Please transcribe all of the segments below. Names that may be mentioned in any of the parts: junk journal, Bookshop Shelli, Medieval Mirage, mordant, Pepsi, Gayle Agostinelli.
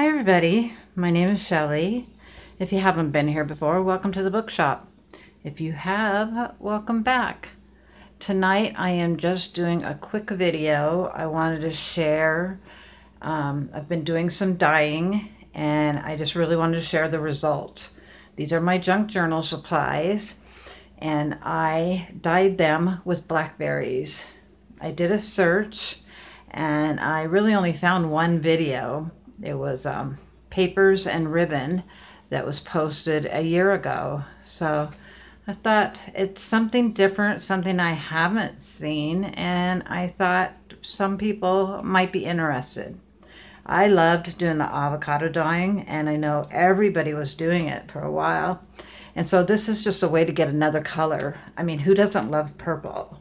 Hi everybody, my name is Shelley. If you haven't been here before, welcome to the bookshop. If you have, welcome back. Tonight I am just doing a quick video. I wanted to share, I've been doing some dyeing and I just really wanted to share the results. These are my junk journal supplies and I dyed them with blackberries. I did a search and I really only found one video. It was papers and ribbon that was posted a year ago. So I thought it's something different, something I haven't seen, and I thought some people might be interested. I loved doing the avocado dyeing, and I know everybody was doing it for a while. And so this is just a way to get another color. I mean, who doesn't love purple?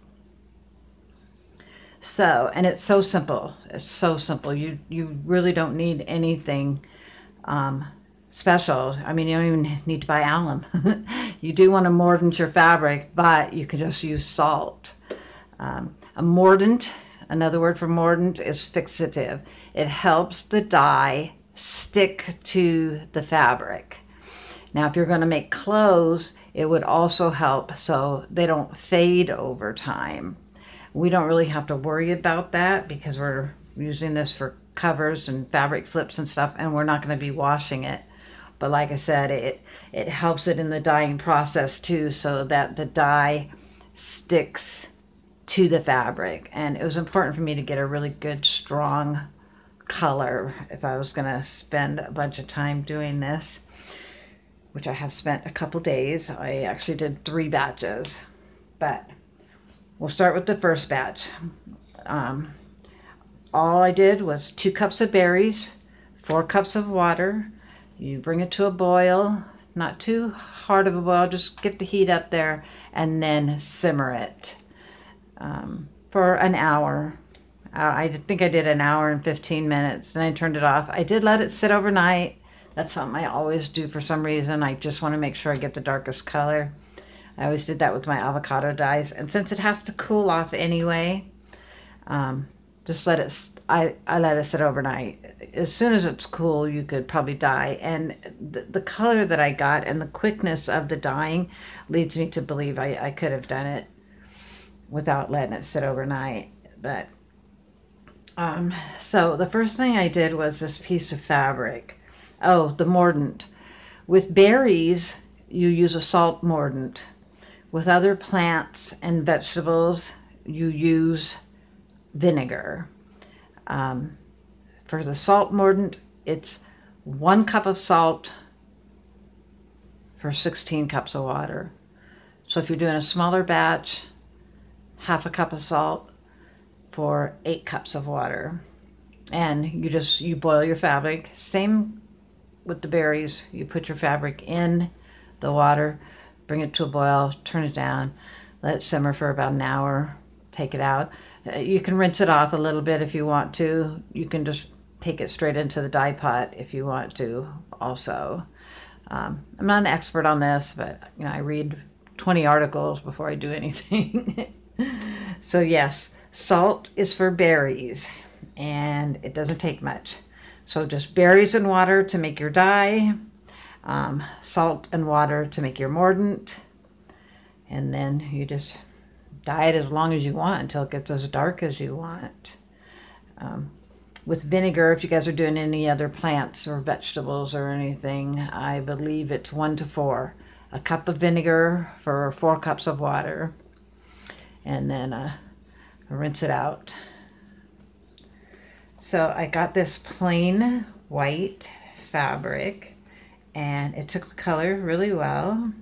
So, and it's so simple. It's so simple. You really don't need anything special. I mean, you don't even need to buy alum. You do want to mordant your fabric, but you can just use salt. A mordant, another word for mordant, is fixative. It helps the dye stick to the fabric. Now, if you're going to make clothes, it would also help so they don't fade over time. We don't really have to worry about that because we're using this for covers and fabric flips and stuff, and we're not going to be washing it. But like I said, it helps it in the dyeing process too, so that the dye sticks to the fabric. And it was important for me to get a really good, strong color if I was going to spend a bunch of time doing this, which I have spent a couple days. I actually did 3 batches, but we'll start with the first batch. All I did was 2 cups of berries, 4 cups of water. You bring it to a boil, not too hard of a boil, just get the heat up there and then simmer it for an hour. I think I did an hour and 15 minutes and I turned it off. I did let it sit overnight. That's something I always do for some reason. I just want to make sure I get the darkest color. I always did that with my avocado dyes, and since it has to cool off anyway, just let it, I let it sit overnight. As soon as it's cool, you could probably dye, and the color that I got and the quickness of the dyeing leads me to believe I could have done it without letting it sit overnight. But so the first thing I did was this piece of fabric. Oh, the mordant. With berries, you use a salt mordant. With other plants and vegetables, you use vinegar. For the salt mordant, it's 1 cup of salt for 16 cups of water. So if you're doing a smaller batch, half a cup of salt for 8 cups of water. And you boil your fabric. Same with the berries. You put your fabric in the water, bring it to a boil, turn it down, let it simmer for about an hour, take it out. You can rinse it off a little bit if you want to. You can just take it straight into the dye pot if you want to also. I'm not an expert on this, but you know, I read 20 articles before I do anything. So yes, salt is for berries and it doesn't take much. So just berries and water to make your dye. Salt and water to make your mordant, and then you just dye it as long as you want until it gets as dark as you want. With vinegar, if you guys are doing any other plants or vegetables or anything, I believe it's 1 to 4. A cup of vinegar for 4 cups of water, and then rinse it out. So I got this plain white fabric, and it took the color really well.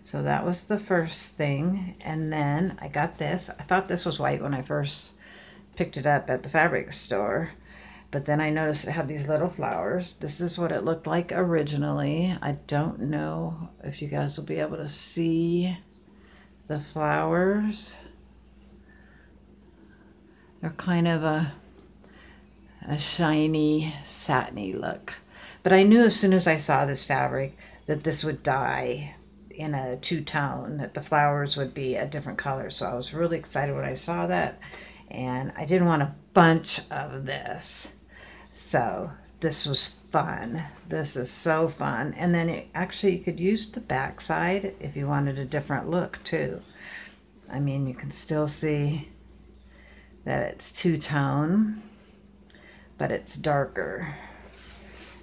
So that was the first thing. And then I got this. I thought this was white when I first picked it up at the fabric store, but then I noticed it had these little flowers. This is what it looked like originally. I don't know if you guys will be able to see the flowers. They're kind of a shiny, satiny look. But I knew as soon as I saw this fabric that this would dye in a two-tone, that the flowers would be a different color. So I was really excited when I saw that, and I didn't want a bunch of this. So This was fun. This is so fun. And then it, actually you could use the back side if you wanted a different look too. I mean, you can still see that it's two-tone, but it's darker.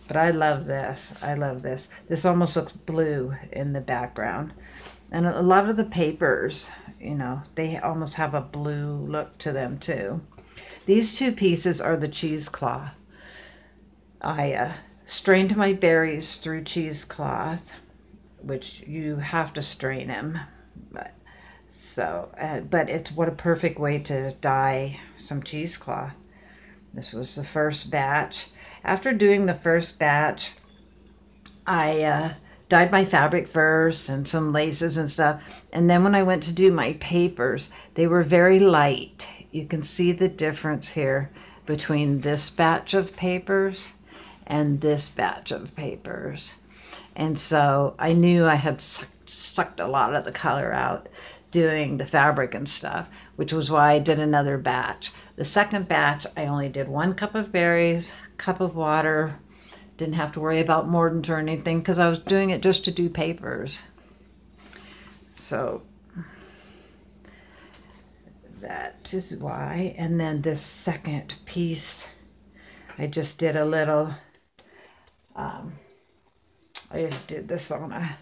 But I love this. I love this. This almost looks blue in the background. And a lot of the papers, you know, they almost have a blue look to them too. These two pieces are the cheesecloth. I strained my berries through cheesecloth, which you have to strain them. But it's what a perfect way to dye some cheesecloth. This was the first batch. After doing the first batch, I dyed my fabric first and some laces and stuff. And then when I went to do my papers, they were very light. You can see the difference here between this batch of papers and this batch of papers. And so I knew I had sucked a lot of the color out doing the fabric and stuff, which was why I did another batch. The second batch, I only did 1 cup of berries, cup of water. Didn't have to worry about mordants or anything because I was doing it just to do papers. So that is why. And then this second piece, I just did a little, I just did this on a,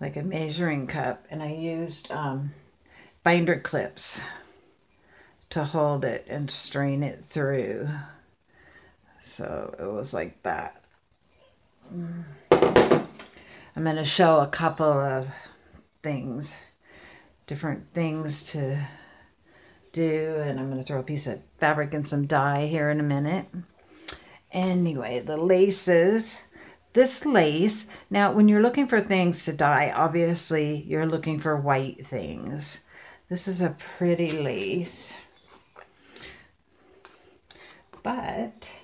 like a measuring cup, and I used binder clips to hold it and strain it through. So it was like that. I'm going to show a couple of things, different things to do, and I'm going to throw a piece of fabric and some dye here in a minute. Anyway, the laces. This lace, now when you're looking for things to dye, obviously you're looking for white things. This is a pretty lace, but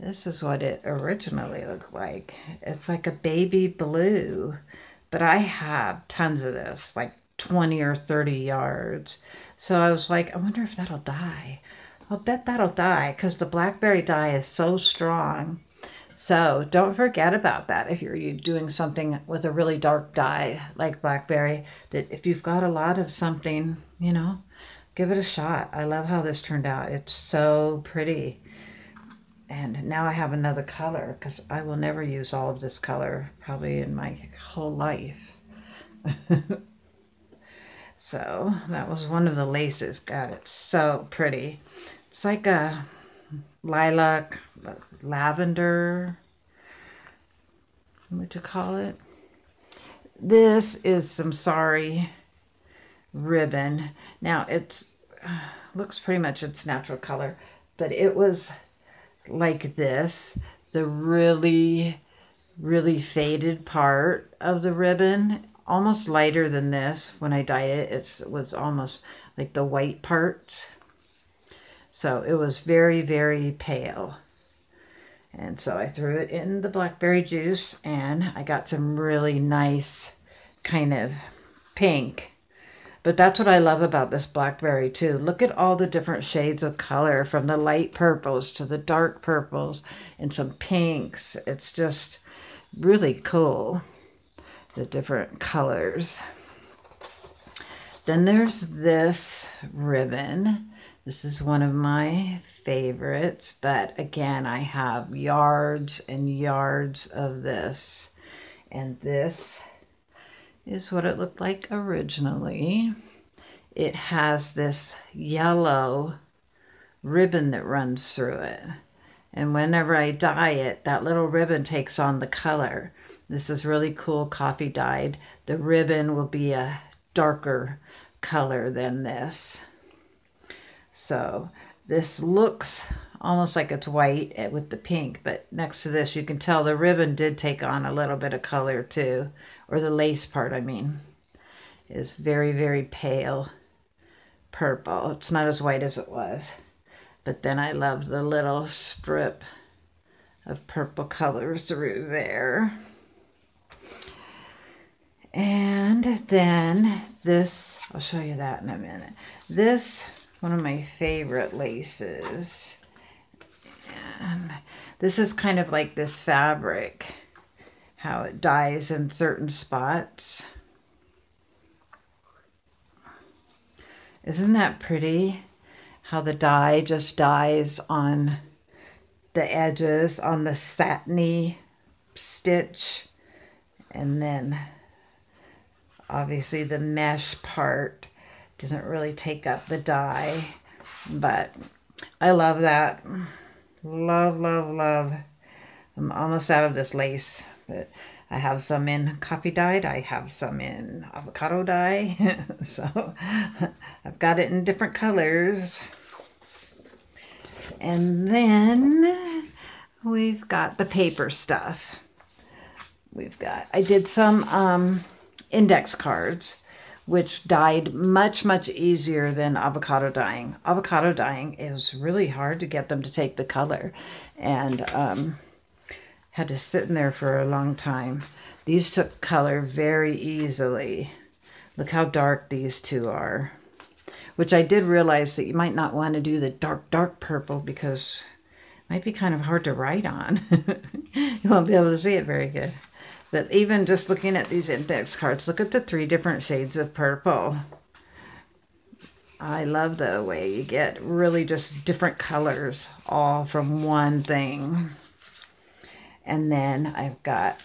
this is what it originally looked like. It's like a baby blue, but I have tons of this, like 20 or 30 yards. So I was like, I wonder if that'll dye. I'll bet that'll dye because the blackberry dye is so strong. So don't forget about that if you're doing something with a really dark dye like blackberry, that if you've got a lot of something, you know, give it a shot. I love how this turned out. It's so pretty. And now I have another color because I will never use all of this color probably in my whole life. So that was one of the laces. God, it's so pretty. It's like a lilac, lavender, what you call it. This is some sari ribbon. Now it's looks pretty much its natural color, but it was like this, the really faded part of the ribbon, almost lighter than this. When I dyed it, it was almost like the white part. So it was very pale. And so I threw it in the blackberry juice, and I got some really nice kind of pink. But that's what I love about this blackberry too. Look at all the different shades of color, from the light purples to the dark purples and some pinks. It's just really cool, the different colors. Then there's this ribbon. This is one of my favorites, but again, I have yards and yards of this. And this is what it looked like originally. It has this yellow ribbon that runs through it. And whenever I dye it, that little ribbon takes on the color. This is really cool coffee dyed. The ribbon will be a darker color than this. So this looks almost like it's white with the pink, but next to this, you can tell the ribbon did take on a little bit of color too, or the lace part, I mean, is very pale purple. It's not as white as it was, but then I love the little strip of purple color through there. And then this, I'll show you that in a minute. This, one of my favorite laces, and This is kind of like this fabric, how it dyes in certain spots. Isn't that pretty? How the dye just dyes on the edges, on the satiny stitch, and then obviously the mesh part doesn't really take up the dye, but I love that. Love, love, love. I'm almost out of this lace, but I have some in coffee dyed. I have some in avocado dye. So I've got it in different colors. And then we've got the paper stuff. We've got, I did some index cards, which dyed much, much easier than avocado dyeing. Avocado dyeing is really hard to get them to take the color, and had to sit in there for a long time. These took color very easily. Look how dark these two are, which I did realize that you might not want to do the dark, dark purple because it might be kind of hard to write on. You won't be able to see it very good. But even just looking at these index cards, look at the three different shades of purple. I love the way you get really just different colors all from one thing. And then I've got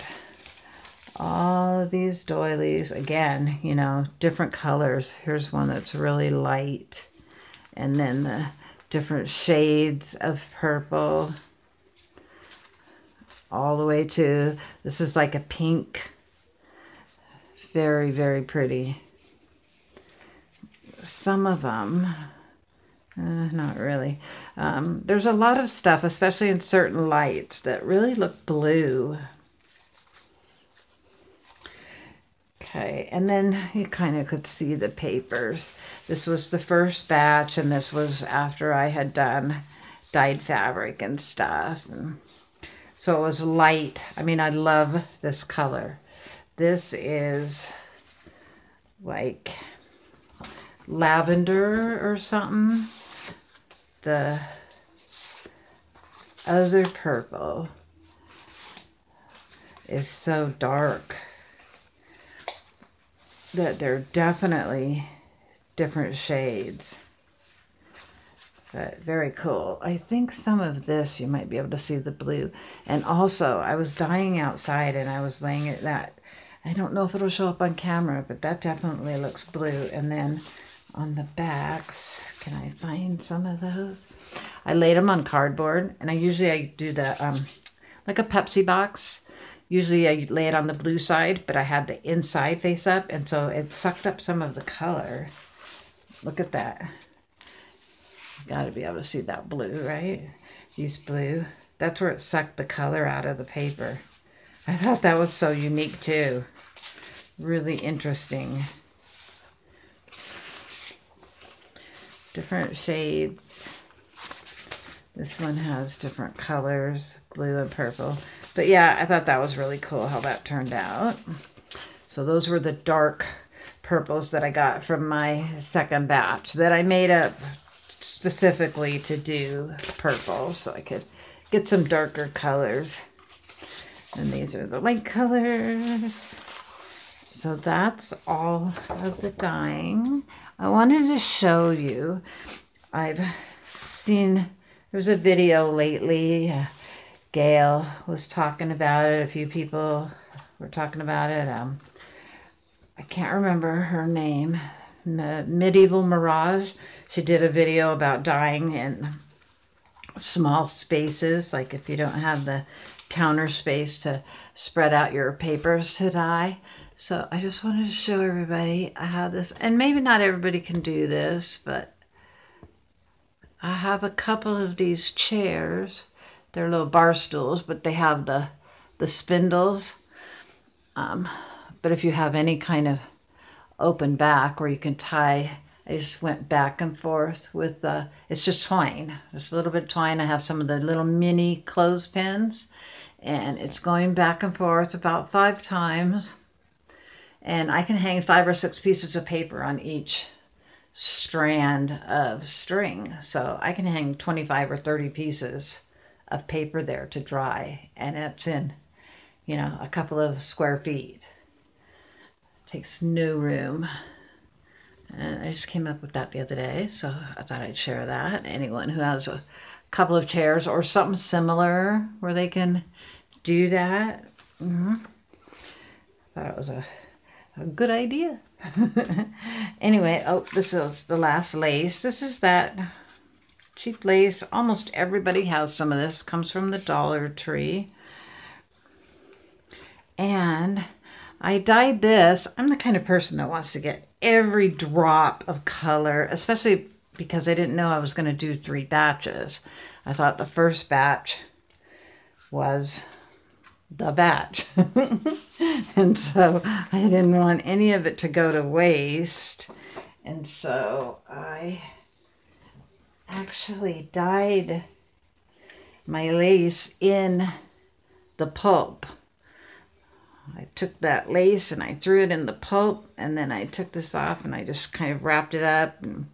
all of these doilies. Again, you know, different colors. Here's one that's really light. And then the different shades of purple. All the way to, this is like a pink. Very, very pretty. Some of them, not really. There's a lot of stuff, especially in certain lights, that really look blue. Okay, and then you kind of could see the papers. This was the first batch, and this was after I had done dyed fabric and stuff. And so it was light. I mean, I love this color. This is like lavender or something. The other purple is so dark that they're definitely different shades. But very cool. I think some of this you might be able to see the blue. And also, I was dyeing outside and I was laying it that. I don't know if it'll show up on camera, but that definitely looks blue. And then on the backs, can I find some of those? I laid them on cardboard, and I usually do the, like a Pepsi box. Usually I lay it on the blue side, but I had the inside face up, and so it sucked up some of the color. Look at that. Got to be able to see that blue, right? These blue. That's where it sucked the color out of the paper. I thought that was so unique too. Really interesting. Different shades. This one has different colors, blue and purple. But yeah, I thought that was really cool how that turned out. So those were the dark purples that I got from my second batch that I made up specifically to do purple, so I could get some darker colors. And these are the light colors. So that's all of the dyeing. I wanted to show you, I've seen, there's a video lately, Gayle was talking about it, a few people were talking about it. I can't remember her name. Medieval Mirage. She did a video about dyeing in small spaces, like if you don't have the counter space to spread out your papers to dye. So I just wanted to show everybody I have this, and maybe not everybody can do this, but I have a couple of these chairs. They're little bar stools, but they have the spindles. But if you have any kind of open back where you can tie, I just went back and forth with it's just twine, just a little bit of twine. I have some of the little mini clothespins, and it's going back and forth about 5 times, and I can hang 5 or 6 pieces of paper on each strand of string, so I can hang 25 or 30 pieces of paper there to dry, and it's in, you know, a couple of square feet. Takes no room. And I just came up with that the other day, so I thought I'd share that. Anyone who has a couple of chairs or something similar where they can do that. Mm-hmm. I thought it was a good idea. Anyway, oh, this is the last lace. This is that cheap lace. Almost everybody has some of this. Comes from the Dollar Tree. And I dyed this. I'm the kind of person that wants to get every drop of color, especially because I didn't know I was going to do 3 batches. I thought the first batch was the batch. And so I didn't want any of it to go to waste. And so I actually dyed my lace in the pulp. I took that lace and I threw it in the pulp, and then I took this off and I just kind of wrapped it up and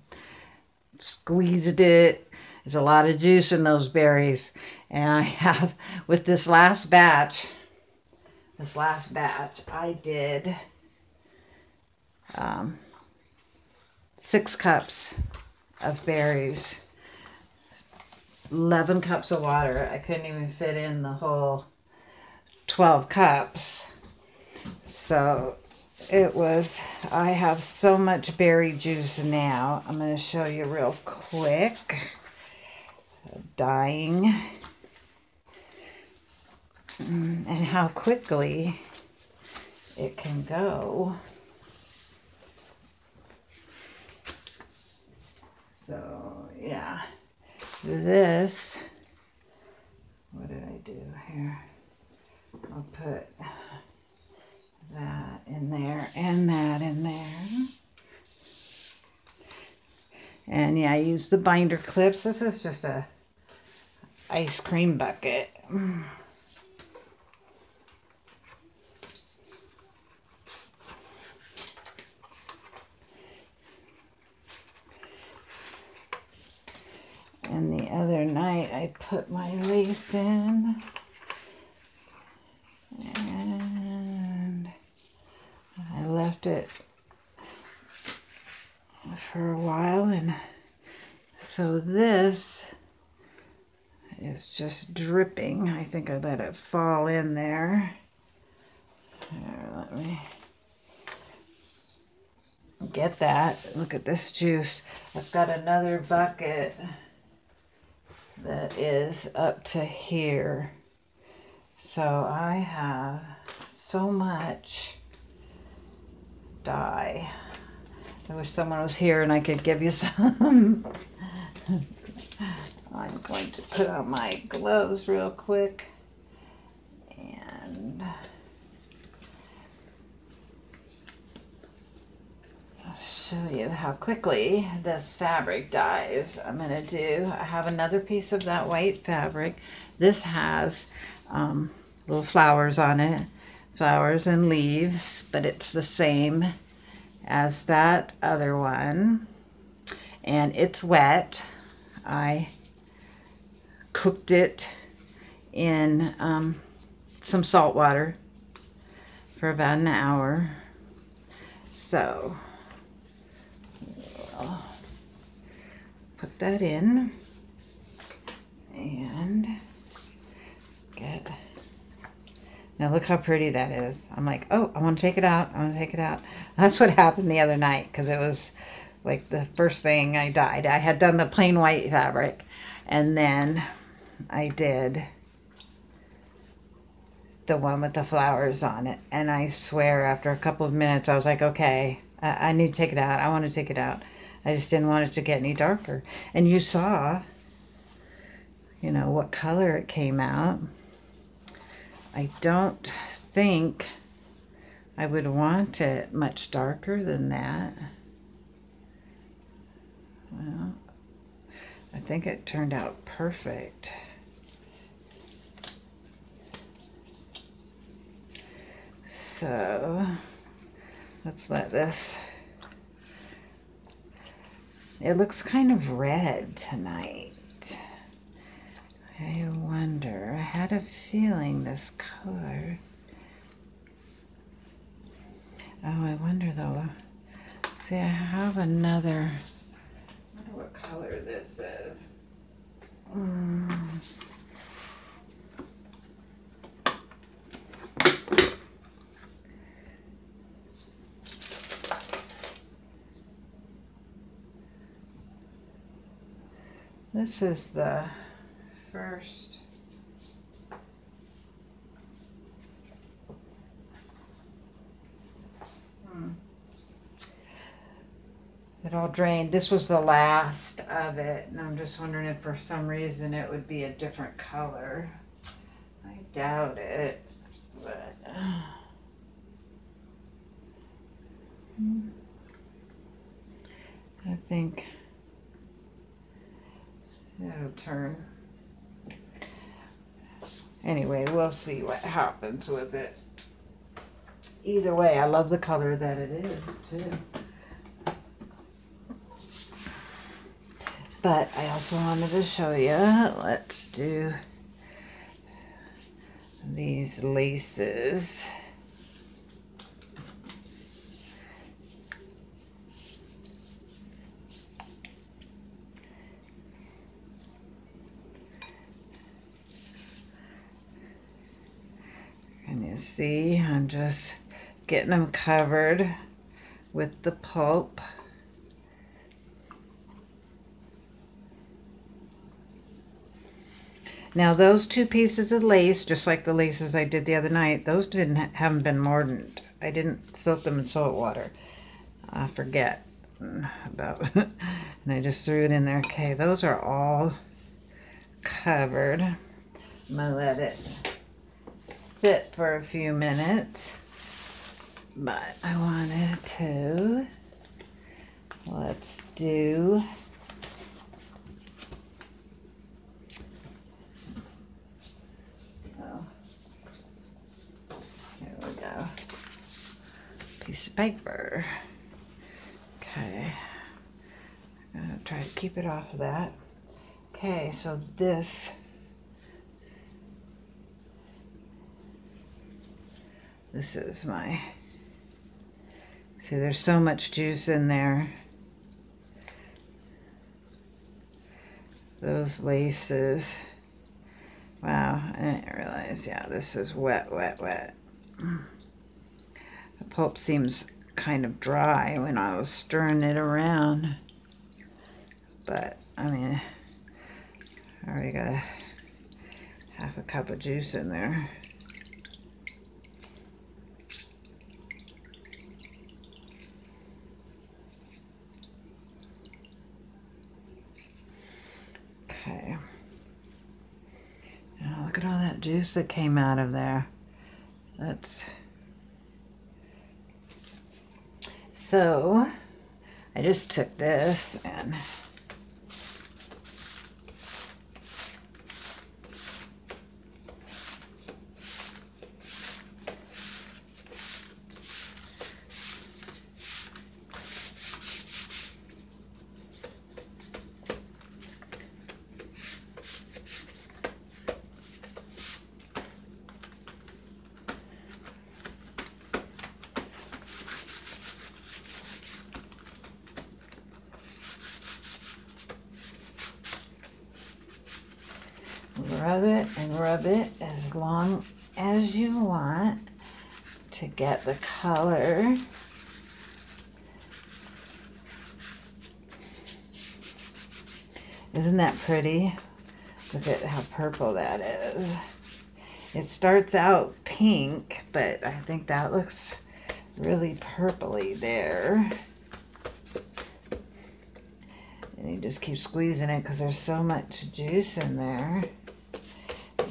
squeezed it. There's a lot of juice in those berries. And I have, with this last batch, I did 6 cups of berries, 11 cups of water. I couldn't even fit in the whole 12 cups. So it was, I have so much berry juice now. I'm going to show you real quick. Dying. And how quickly it can go. So, yeah. This, what did I do here? I'll put that in there and that in there. And yeah, I use the binder clips. This is just a ice cream bucket. And the other night I put my lace in. And I left it for a while, and so this is just dripping. I think I let it fall in there. Here, let me get that. Look at this juice. I've got another bucket that is up to here. So I have so much dye. I wish someone was here and I could give you some. I'm going to put on my gloves real quick. And I'll show you how quickly this fabric dyes. I'm gonna do, I have another piece of that white fabric. This has little flowers on it, flowers and leaves, but it's the same as that other one, and it's wet. I cooked it in some salt water for about an hour. So we'll put that in and get. Now look how pretty that is. I'm like, oh, I want to take it out. I want to take it out. That's what happened the other night, because it was like the first thing I dyed. I had done the plain white fabric, and then I did the one with the flowers on it. And I swear, after a couple of minutes, I was like, okay, I need to take it out. I want to take it out. I just didn't want it to get any darker. And you saw, you know, what color it came out. I don't think I would want it much darker than that. Well, I think it turned out perfect. So let's let this, it looks kind of red tonight. I wonder, I had a feeling this color. Oh, I wonder though. See, I have another. I wonder what color this is. This is the first. It all drained. This was the last of it, and I'm just wondering if for some reason it would be a different color. I doubt it, but I think it'll turn. Anyway, we'll see what happens with it. Either way, I love the color that it is, too. But I also wanted to show you, let's do these laces. And you see, I'm just getting them covered with the pulp. Now those two pieces of lace, just like the laces I did the other night, those haven't been mortared. I didn't soak them in salt water. I forget about, and I just threw it in there. Okay, those are all covered. I'm gonna let it sit for a few minutes, but I wanted to. Let's do. Piece of paper. Okay, I'm gonna try to keep it off of that. Okay, so this is my, see there's so much juice in there. Those laces, wow, I didn't realize, yeah, this is wet, wet, wet. The pulp seems kind of dry when I was stirring it around, but I mean, I already got a half a cup of juice in there. Okay, now look at all that juice that came out of there. That's so, I just took this and rub it and rub it as long as you want to get the color. Isn't that pretty? Look at how purple that is. It starts out pink, but I think that looks really purpley there. And you just keep squeezing it because there's so much juice in there.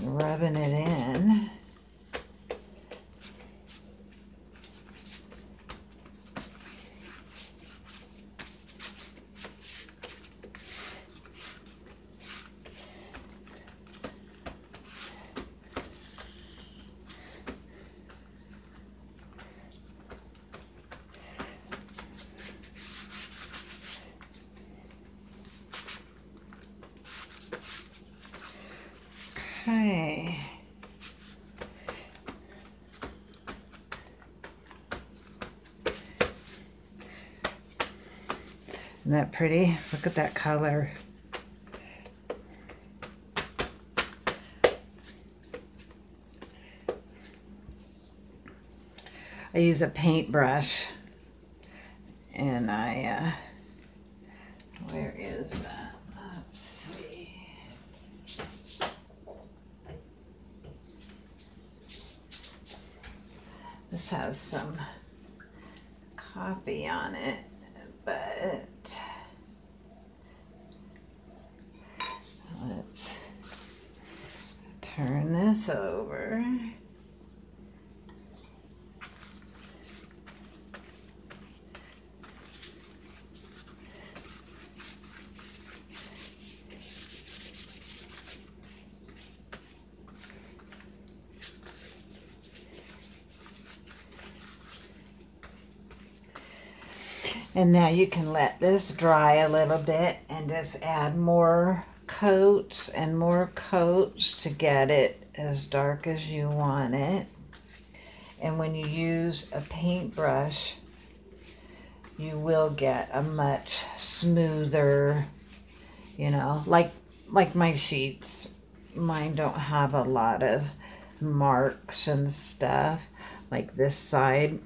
Rubbing it in. Okay. Isn't that pretty? Look at that color. I use a paintbrush, and I, where is that? Let's see. This has some coffee on it, but let's turn this over. And now you can let this dry a little bit and just add more coats and more coats to get it as dark as you want it. And when you use a paintbrush, you will get a much smoother, you know, like my sheets. Mine don't have a lot of marks and stuff like this side.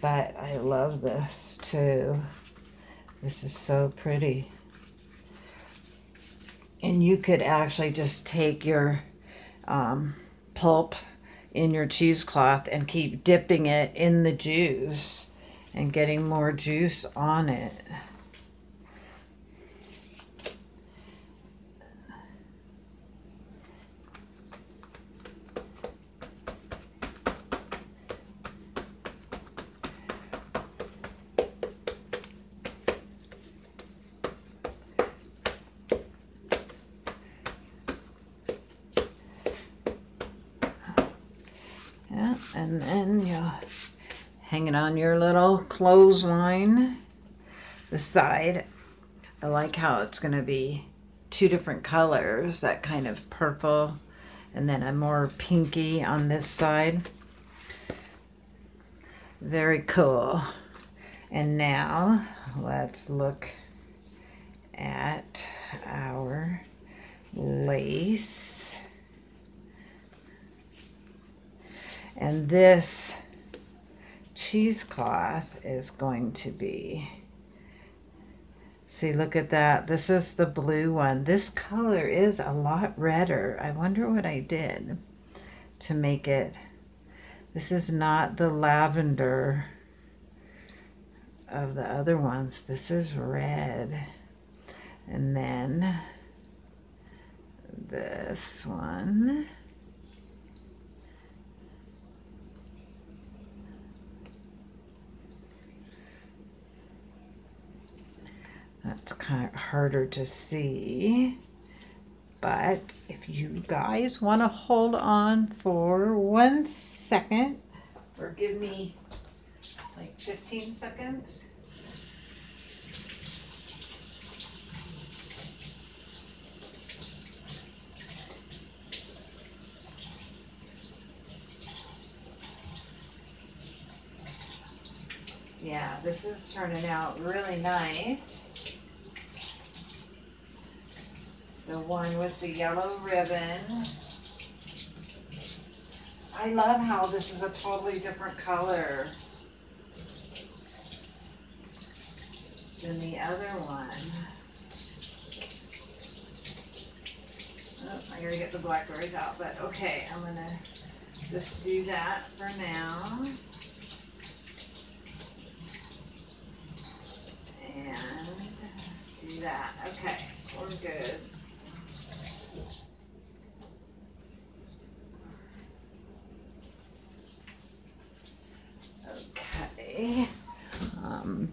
But I love this too. This is so pretty. And you could actually just take your pulp in your cheesecloth and keep dipping it in the juice and getting more juice on it. And then you'll hang it on your little clothesline. The side, I like how it's going to be two different colors, that kind of purple, and then a more pinky on this side. Very cool. And now let's look at our lace. And this cheesecloth is going to be, see, look at that. This is the blue one. This color is a lot redder. I wonder what I did to make it. This is not the lavender of the other ones. This is red. And then this one. That's kind of harder to see, but if you guys want to hold on for 1 second, or give me like 15 seconds. Yeah, this is turning out really nice. The one with the yellow ribbon. I love how this is a totally different color than the other one. Oh, I gotta get the blackberries out, but okay, I'm gonna just do that for now. And do that. Okay, we're good.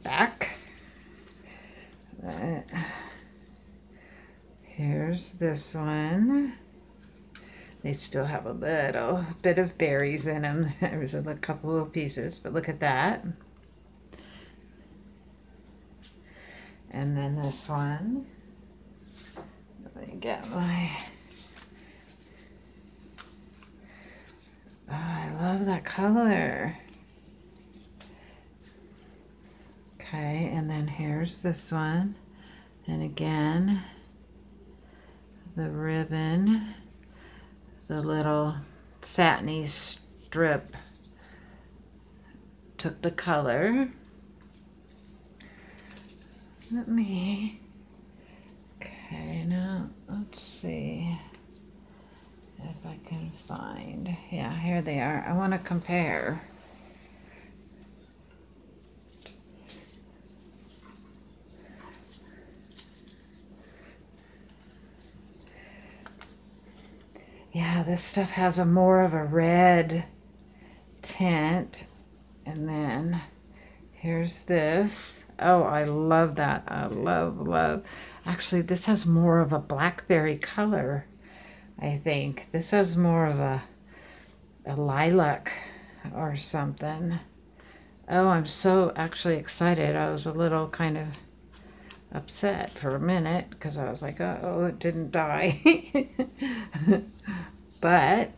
Back. But here's this one. They still have a little bit of berries in them. There's a couple of pieces, but look at that. And then this one. Let me get my love that color. Okay, and then here's this one. And again, the ribbon, the little satiny strip took the color. Let me, okay, now let's see if I can find, yeah, here they are. I want to compare. Yeah, this stuff has a more of a red tint. And then here's this. Oh, I love that. I love. Actually, this has more of a blackberry color, I think. This has more of a lilac or something. Oh, I'm so actually excited. I was a little kind of upset for a minute because I was like, oh, it didn't die. But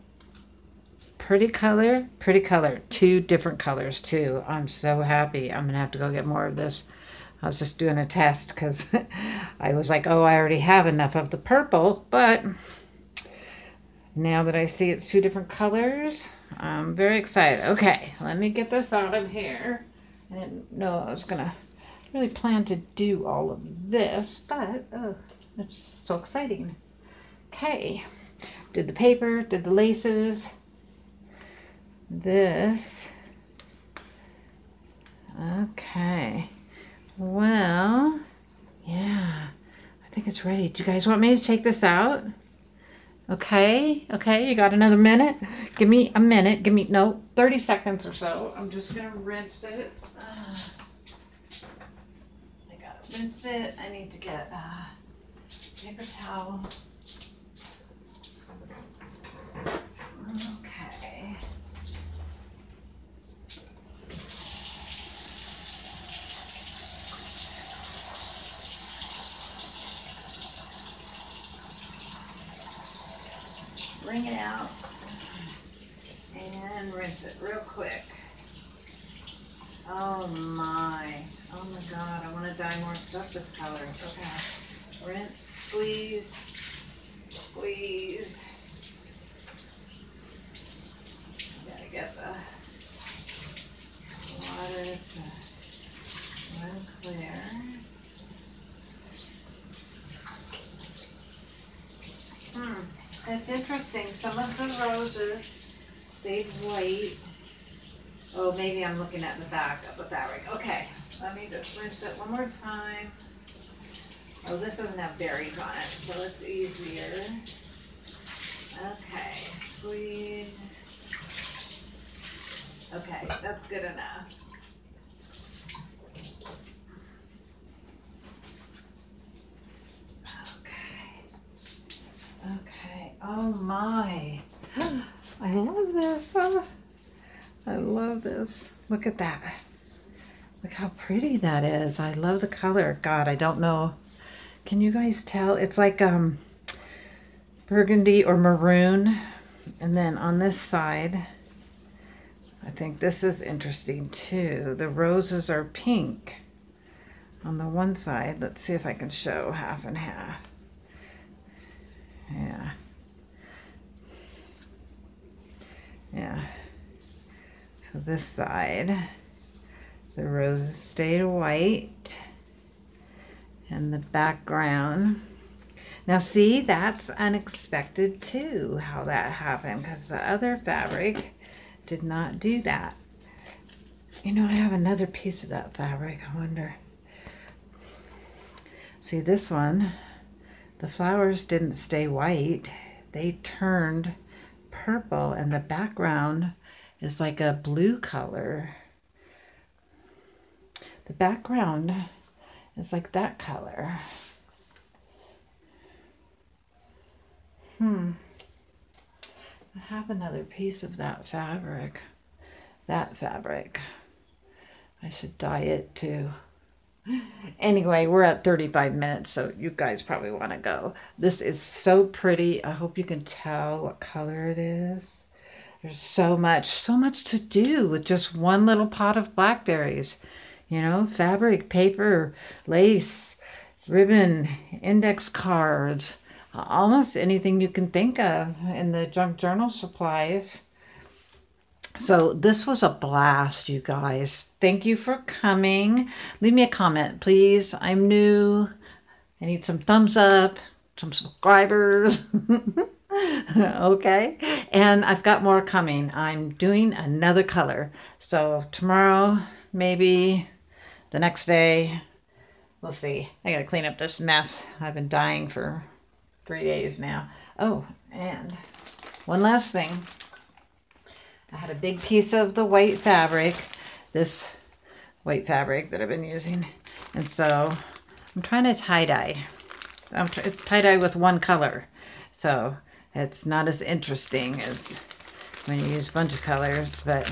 pretty color, two different colors too. I'm so happy. I'm gonna have to go get more of this. I was just doing a test because I was like, oh, I already have enough of the purple, but now that I see it's two different colors, I'm very excited. Okay, let me get this out of here. I didn't know I was gonna really plan to do all of this, but oh, it's so exciting. Okay, did the paper, did the laces, this. Okay, well, yeah, I think it's ready. Do you guys want me to take this out? Okay, you got another minute? Give me a minute, give me, no, 30 seconds or so. I'm just gonna rinse it. I gotta rinse it. I need to get a paper towel. Okay. Bring it out and rinse it real quick. Oh my god, I want to dye more stuff this color. Okay, rinse, squeeze. Gotta get the water to run clear. It's interesting, some of the roses stayed white. Oh, maybe I'm looking at the back of the fabric. Okay, let me just rinse it one more time. Oh, this doesn't have berries on it, so it's easier. Okay, squeeze. Okay, that's good enough. Okay, oh my, I love this. I love this. Look at that. Look how pretty that is. I love the color. God, I don't know. Can you guys tell? It's like burgundy or maroon. And then on this side, I think this is interesting too. The roses are pink on the one side. Let's see if I can show half and half. Yeah, so this side, the roses stayed white, and the background. Now see, that's unexpected too, how that happened, because the other fabric did not do that. You know, I have another piece of that fabric, I wonder. See this one. The flowers didn't stay white. They turned purple, and the background is like a blue color. The background is like that color. I have another piece of that fabric. I should dye it too. Anyway, we're at 35 minutes, so you guys probably want to go. This is so pretty. I hope you can tell what color it is. There's so much to do with just one little pot of blackberries. You know, fabric, paper, lace, ribbon, index cards, almost anything you can think of in the junk journal supplies. So this was a blast, you guys. Thank you for coming. Leave me a comment, please. I'm new. I need some thumbs up, some subscribers. Okay, and I've got more coming. I'm doing another color. So tomorrow, maybe the next day, we'll see. I gotta clean up this mess. I've been dying for 3 days now. Oh, and one last thing. I had a big piece of the white fabric, this white fabric that I've been using. And so I'm trying to tie-dye. I'm tie-dye with one color. So it's not as interesting as when you use a bunch of colors, but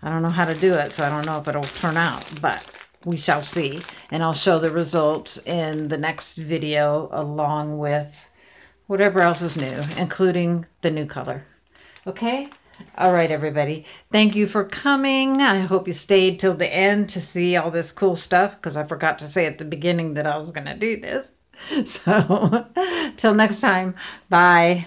I don't know how to do it, so I don't know if it'll turn out, but we shall see. And I'll show the results in the next video along with whatever else is new, including the new color. Okay? All right, everybody. Thank you for coming. I hope you stayed till the end to see all this cool stuff, because I forgot to say at the beginning that I was going to do this. So, till next time, bye.